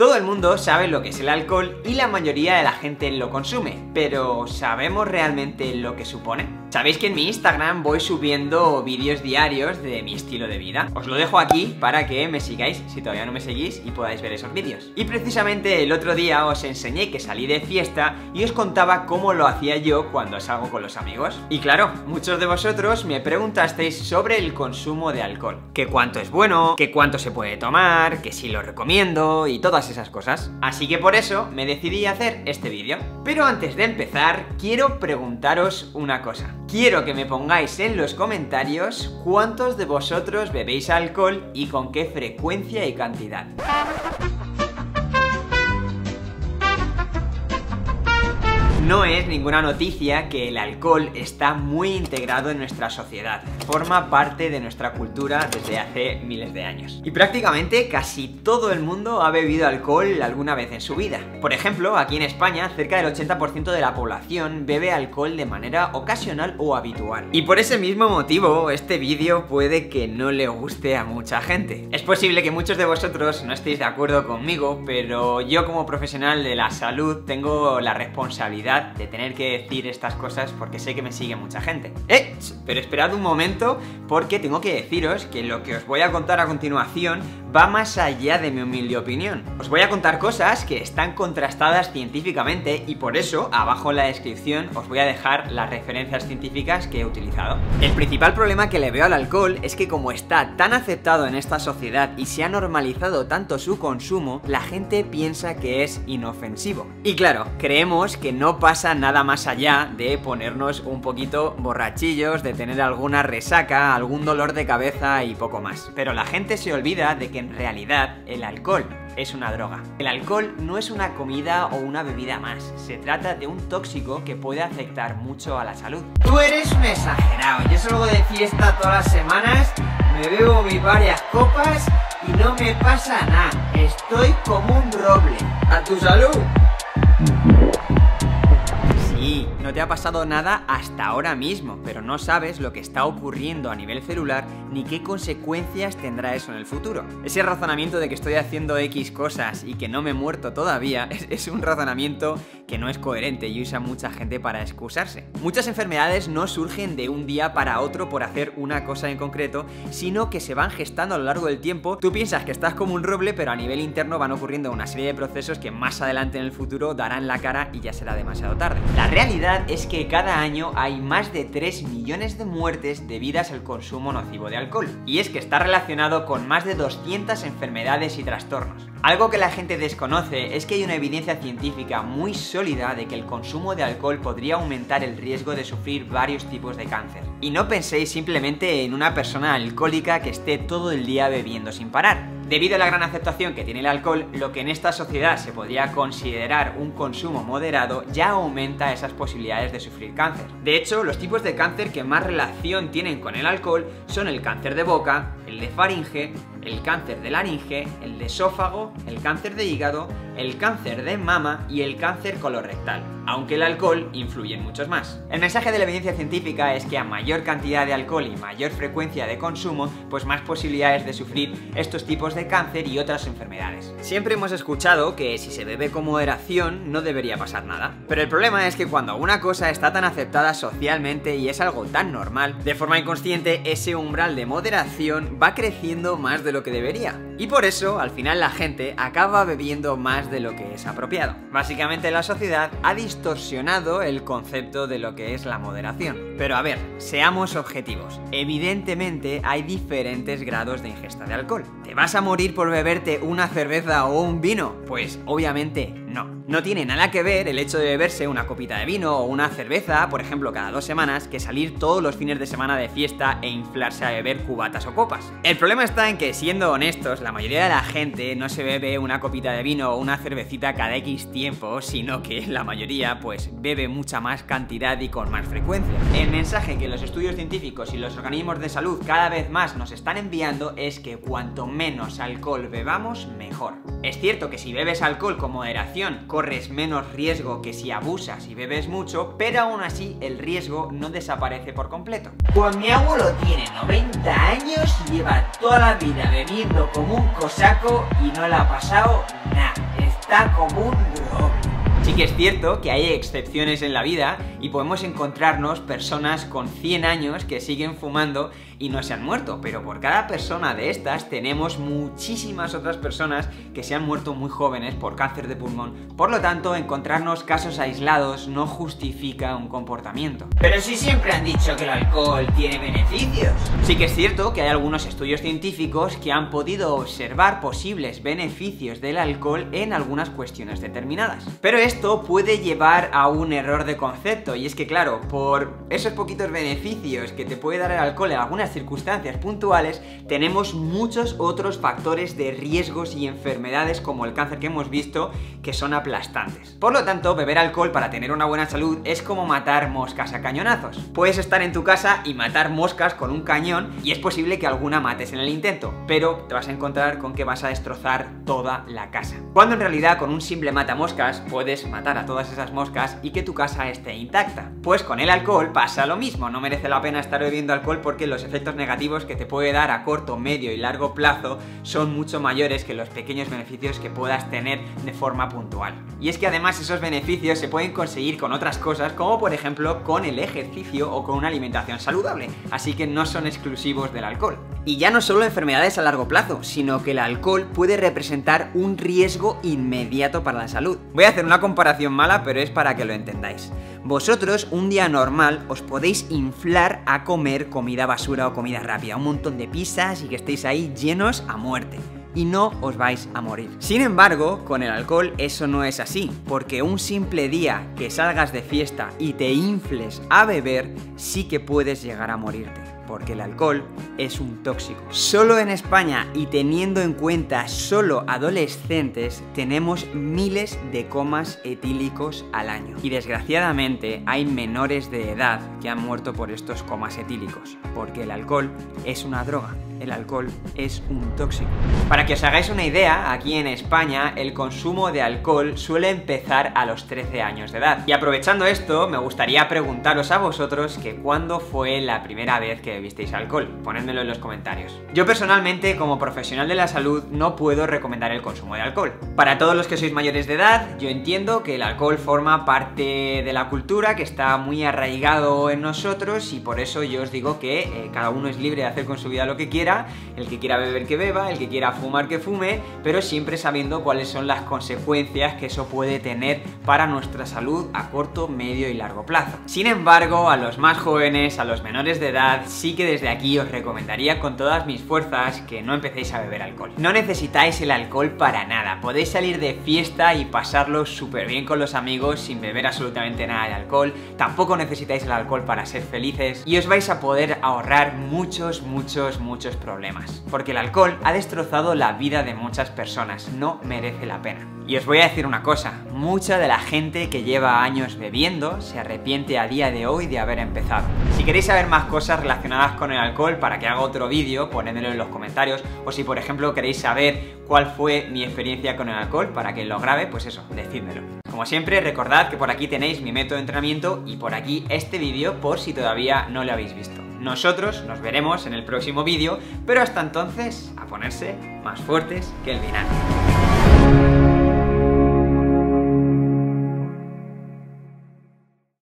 Todo el mundo sabe lo que es el alcohol y la mayoría de la gente lo consume, pero ¿sabemos realmente lo que supone? Sabéis que en mi Instagram voy subiendo vídeos diarios de mi estilo de vida. Os lo dejo aquí para que me sigáis si todavía no me seguís y podáis ver esos vídeos. Y precisamente el otro día os enseñé que salí de fiesta y os contaba cómo lo hacía yo cuando salgo con los amigos. Y claro, muchos de vosotros me preguntasteis sobre el consumo de alcohol. Que cuánto es bueno, que cuánto se puede tomar, que si lo recomiendo y todas esas cosas. Así que por eso me decidí a hacer este vídeo. Pero antes de empezar, quiero preguntaros una cosa. Quiero que me pongáis en los comentarios cuántos de vosotros bebéis alcohol y con qué frecuencia y cantidad. No es ninguna noticia que el alcohol está muy integrado en nuestra sociedad, forma parte de nuestra cultura desde hace miles de años. Y prácticamente casi todo el mundo ha bebido alcohol alguna vez en su vida. Por ejemplo, aquí en España, cerca del 80% de la población bebe alcohol de manera ocasional o habitual. Y por ese mismo motivo, este vídeo puede que no le guste a mucha gente. Es posible que muchos de vosotros no estéis de acuerdo conmigo, pero yo como profesional de la salud tengo la responsabilidad de tener que decir estas cosas porque sé que me sigue mucha gente. Pero esperad un momento, porque tengo que deciros que lo que os voy a contar a continuación va más allá de mi humilde opinión. Os voy a contar cosas que están contrastadas científicamente y por eso, abajo en la descripción, os voy a dejar las referencias científicas que he utilizado. El principal problema que le veo al alcohol es que como está tan aceptado en esta sociedad y se ha normalizado tanto su consumo, la gente piensa que es inofensivo. Y claro, creemos que no pasa nada más allá de ponernos un poquito borrachillos, de tener alguna resaca, algún dolor de cabeza y poco más. Pero la gente se olvida de que en realidad el alcohol es una droga. El alcohol no es una comida o una bebida más, se trata de un tóxico que puede afectar mucho a la salud. Tú eres un exagerado, yo salgo de fiesta todas las semanas, me bebo mis varias copas y no me pasa nada, estoy como un roble. ¡A tu salud! Y no te ha pasado nada hasta ahora mismo, pero no sabes lo que está ocurriendo a nivel celular ni qué consecuencias tendrá eso en el futuro. Ese razonamiento de que estoy haciendo X cosas y que no me he muerto todavía es un razonamiento que no es coherente y usa mucha gente para excusarse. Muchas enfermedades no surgen de un día para otro por hacer una cosa en concreto, sino que se van gestando a lo largo del tiempo. Tú piensas que estás como un roble, pero a nivel interno van ocurriendo una serie de procesos que más adelante en el futuro darán la cara y ya será demasiado tarde. La realidad es que cada año hay más de 3 millones de muertes debidas al consumo nocivo de alcohol, y es que está relacionado con más de 200 enfermedades y trastornos. Algo que la gente desconoce es que hay una evidencia científica muy sólida de que el consumo de alcohol podría aumentar el riesgo de sufrir varios tipos de cáncer. Y no penséis simplemente en una persona alcohólica que esté todo el día bebiendo sin parar. Debido a la gran aceptación que tiene el alcohol, lo que en esta sociedad se podría considerar un consumo moderado ya aumenta esas posibilidades de sufrir cáncer. De hecho, los tipos de cáncer que más relación tienen con el alcohol son el cáncer de boca, el de faringe, el cáncer de laringe, el de esófago, el cáncer de hígado, el cáncer de mama y el cáncer colorectal, aunque el alcohol influye en muchos más. El mensaje de la evidencia científica es que a mayor cantidad de alcohol y mayor frecuencia de consumo, pues más posibilidades de sufrir estos tipos de cáncer y otras enfermedades. Siempre hemos escuchado que si se bebe con moderación no debería pasar nada, pero el problema es que cuando una cosa está tan aceptada socialmente y es algo tan normal, de forma inconsciente ese umbral de moderación va creciendo más de lo que debería. Y por eso, al final la gente acaba bebiendo más de lo que es apropiado. Básicamente la sociedad ha distorsionado el concepto de lo que es la moderación. Pero a ver, seamos objetivos. Evidentemente hay diferentes grados de ingesta de alcohol. ¿Te vas a morir por beberte una cerveza o un vino? Pues obviamente no. No tiene nada que ver el hecho de beberse una copita de vino o una cerveza, por ejemplo, cada 2 semanas, que salir todos los fines de semana de fiesta e inflarse a beber cubatas o copas. El problema está en que, siendo honestos, la mayoría de la gente no se bebe una copita de vino o una cervecita cada X tiempo, sino que la mayoría, pues, bebe mucha más cantidad y con más frecuencia. El mensaje que los estudios científicos y los organismos de salud cada vez más nos están enviando es que cuanto menos alcohol bebamos, mejor. Es cierto que si bebes alcohol con moderación, corres menos riesgo que si abusas y bebes mucho, pero aún así el riesgo no desaparece por completo. Pues mi abuelo tiene 90 años, lleva toda la vida bebiendo como un cosaco y no le ha pasado nada. está como un loco. Sí que es cierto que hay excepciones en la vida y podemos encontrarnos personas con 100 años que siguen fumando y no se han muerto, pero por cada persona de estas tenemos muchísimas otras personas que se han muerto muy jóvenes por cáncer de pulmón. Por lo tanto, encontrarnos casos aislados no justifica un comportamiento. Pero sí siempre han dicho que el alcohol tiene beneficios. Sí que es cierto que hay algunos estudios científicos que han podido observar posibles beneficios del alcohol en algunas cuestiones determinadas. Pero esto puede llevar a un error de concepto, y es que claro, por esos poquitos beneficios que te puede dar el alcohol en algunas circunstancias puntuales, tenemos muchos otros factores de riesgos y enfermedades como el cáncer que hemos visto que son aplastantes. Por lo tanto, beber alcohol para tener una buena salud es como matar moscas a cañonazos. Puedes estar en tu casa y matar moscas con un cañón y es posible que alguna mates en el intento, pero te vas a encontrar con que vas a destrozar toda la casa. Cuando en realidad con un simple matamoscas puedes matar a todas esas moscas y que tu casa esté intacta. Pues con el alcohol pasa lo mismo, no merece la pena estar bebiendo alcohol porque los efectos negativos que te puede dar a corto, medio y largo plazo son mucho mayores que los pequeños beneficios que puedas tener de forma puntual. Y es que además esos beneficios se pueden conseguir con otras cosas, como por ejemplo con el ejercicio o con una alimentación saludable, así que no son exclusivos del alcohol. Y ya no solo enfermedades a largo plazo, sino que el alcohol puede representar un riesgo inmediato para la salud. Voy a hacer una comparación mala, pero es para que lo entendáis. Vosotros, un día normal, os podéis inflar a comer comida basura o comida rápida, un montón de pizzas y que estéis ahí llenos a muerte. Y no os vais a morir. Sin embargo, con el alcohol eso no es así, porque un simple día que salgas de fiesta y te infles a beber, sí que puedes llegar a morirte, porque el alcohol es un tóxico. Solo en España, y teniendo en cuenta solo adolescentes, tenemos miles de comas etílicos al año. Y desgraciadamente hay menores de edad que han muerto por estos comas etílicos, porque el alcohol es una droga. El alcohol es un tóxico. Para que os hagáis una idea, aquí en España el consumo de alcohol suele empezar a los 13 años de edad. Y aprovechando esto, me gustaría preguntaros a vosotros que cuándo fue la primera vez que bebisteis alcohol. Ponedmelo en los comentarios. Yo personalmente, como profesional de la salud, no puedo recomendar el consumo de alcohol. Para todos los que sois mayores de edad, yo entiendo que el alcohol forma parte de la cultura, que está muy arraigado en nosotros, y por eso yo os digo que cada uno es libre de hacer con su vida lo que quiera. El que quiera beber que beba, el que quiera fumar que fume, pero siempre sabiendo cuáles son las consecuencias que eso puede tener para nuestra salud a corto, medio y largo plazo. Sin embargo, a los más jóvenes, a los menores de edad, sí que desde aquí os recomendaría con todas mis fuerzas que no empecéis a beber alcohol. No necesitáis el alcohol para nada, podéis salir de fiesta y pasarlo súper bien con los amigos sin beber absolutamente nada de alcohol, tampoco necesitáis el alcohol para ser felices y os vais a poder ahorrar muchos problemas, porque el alcohol ha destrozado la vida de muchas personas, no merece la pena. Y os voy a decir una cosa, mucha de la gente que lleva años bebiendo se arrepiente a día de hoy de haber empezado. Si queréis saber más cosas relacionadas con el alcohol para que haga otro vídeo, ponedmelo en los comentarios, o si por ejemplo queréis saber cuál fue mi experiencia con el alcohol para que lo grabe, pues eso, decídmelo. Como siempre, recordad que por aquí tenéis mi método de entrenamiento y por aquí este vídeo por si todavía no lo habéis visto. Nosotros nos veremos en el próximo vídeo, pero hasta entonces, a ponerse más fuertes que el vinagre.